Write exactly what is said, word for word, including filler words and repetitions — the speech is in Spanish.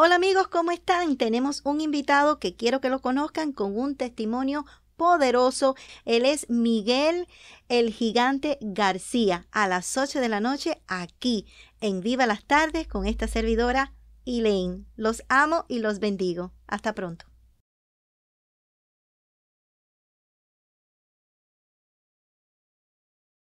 Hola amigos, ¿cómo están? Tenemos un invitado que quiero que lo conozcan con un testimonio poderoso. Él es Miguel el Gigante García, a las ocho de la noche aquí en Viva las Tardes con esta servidora, Elaine. Los amo y los bendigo. Hasta pronto.